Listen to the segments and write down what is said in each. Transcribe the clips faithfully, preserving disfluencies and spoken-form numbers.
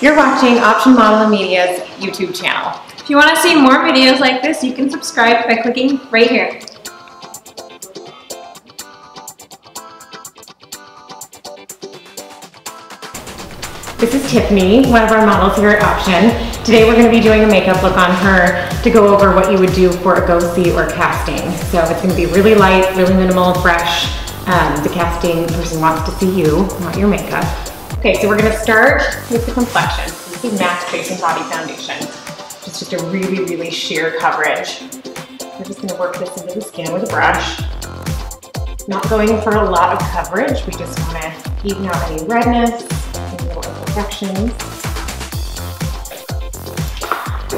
You're watching Option Model Media's YouTube channel. If you want to see more videos like this, you can subscribe by clicking right here. This is Tiffany, one of our models here at Option. Today we're going to be doing a makeup look on her to go over what you would do for a go-see or casting. So it's going to be really light, really minimal, fresh. Um, the casting person wants to see you, not your makeup. Okay, so we're going to start with the complexion. This is MAC Face and Body Foundation. It's just a really, really sheer coverage. We're just going to work this into the skin with a brush. Not going for a lot of coverage. We just want to even out any redness. Sections.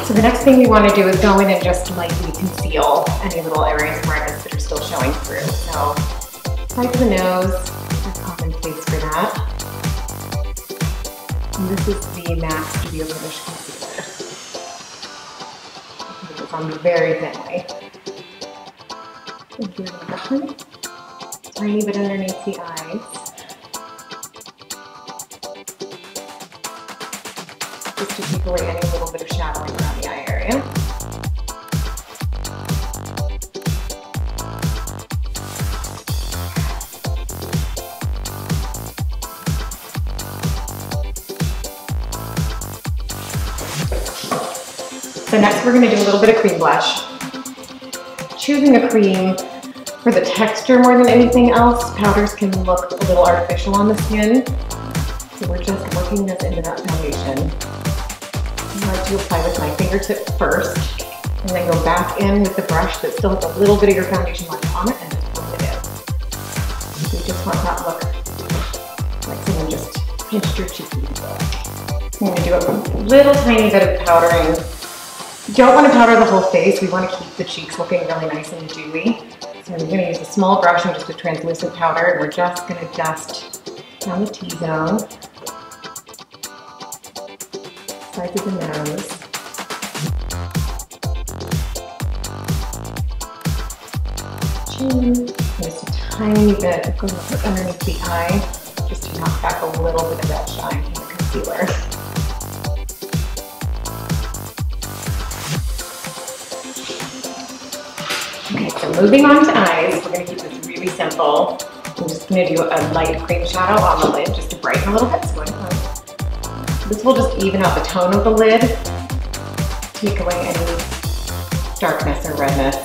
So the next thing we want to do is go in and just lightly conceal any little areas of redness that are still showing through. So side of the nose, a common place for that. And this is the MAC Studio Finish Concealer. It's on very thinly. And here's the one. Tiny bit underneath the eyes. Just to take away any little bit of shadowing around the eye area. So next we're going to do a little bit of cream blush. Choosing a cream for the texture more than anything else. Powders can look a little artificial on the skin. So we're just working this into that foundation. I like to apply with my fingertip first, and then go back in with the brush that still has a little bit of your foundation left on it, and just blend it in. You just want that look like someone just pinched your cheek. I'm going to do a little tiny bit of powdering. You don't want to powder the whole face. We want to keep the cheeks looking really nice and dewy. So I'm going to use a small brush and just a translucent powder, and we're just going to dust down the T-zone, sides of the nose, chin, just a tiny bit of going underneath the eye, just to knock back a little bit of that shine from the concealer. Okay, so moving on to eyes, we're going to keep this really simple. I'm just going to do a light cream shadow on the lid just to brighten a little bit. So this will just even out the tone of the lid, take away any darkness or redness.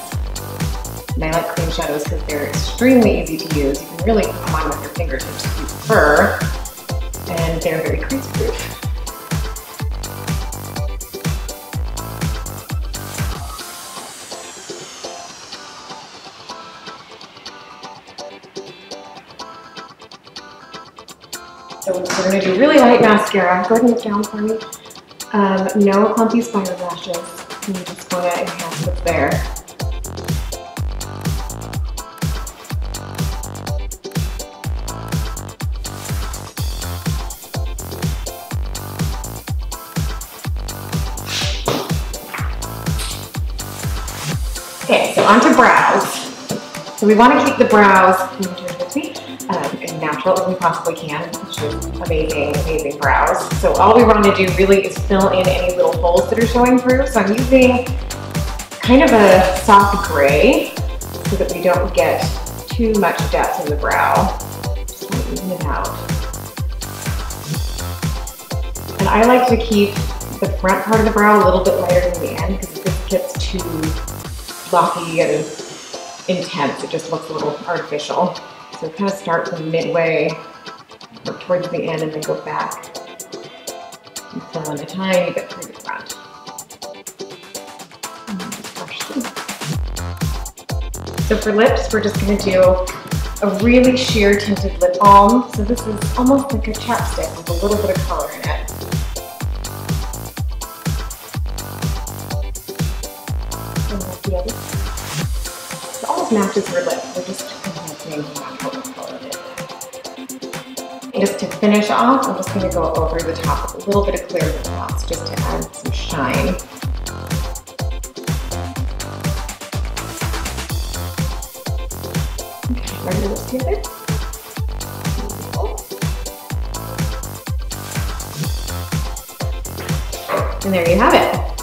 And I like cream shadows because they're extremely easy to use. You can really put them on with your fingertips if you prefer, and they're very crease proof. So we're going to do really light mascara. Go ahead and look down for me. Um, no clumpy spider lashes. You just want to enhance what's there. Okay, so on to brows. So we want to keep the brows. Can you do it with me? Um, as natural as we possibly can, which is amazing, amazing brows. So all we want to do really is fill in any little holes that are showing through. So I'm using kind of a soft gray so that we don't get too much depth in the brow. Just want to even it out. And I like to keep the front part of the brow a little bit lighter than the end, because if this gets too blocky and intense, it just looks a little artificial. So kind of start from midway, work towards the end, and then go back and fill in a tiny bit through the front. And just brush through. So for lips, we're just going to do a really sheer tinted lip balm. So this is almost like a chapstick with a little bit of color in it. And that's the other. It almost matches your lip. We're just And just to finish off, I'm just going to go over the top with a little bit of clear lip gloss just to add some shine. Okay, we're going to lips together. Beautiful. And there you have it.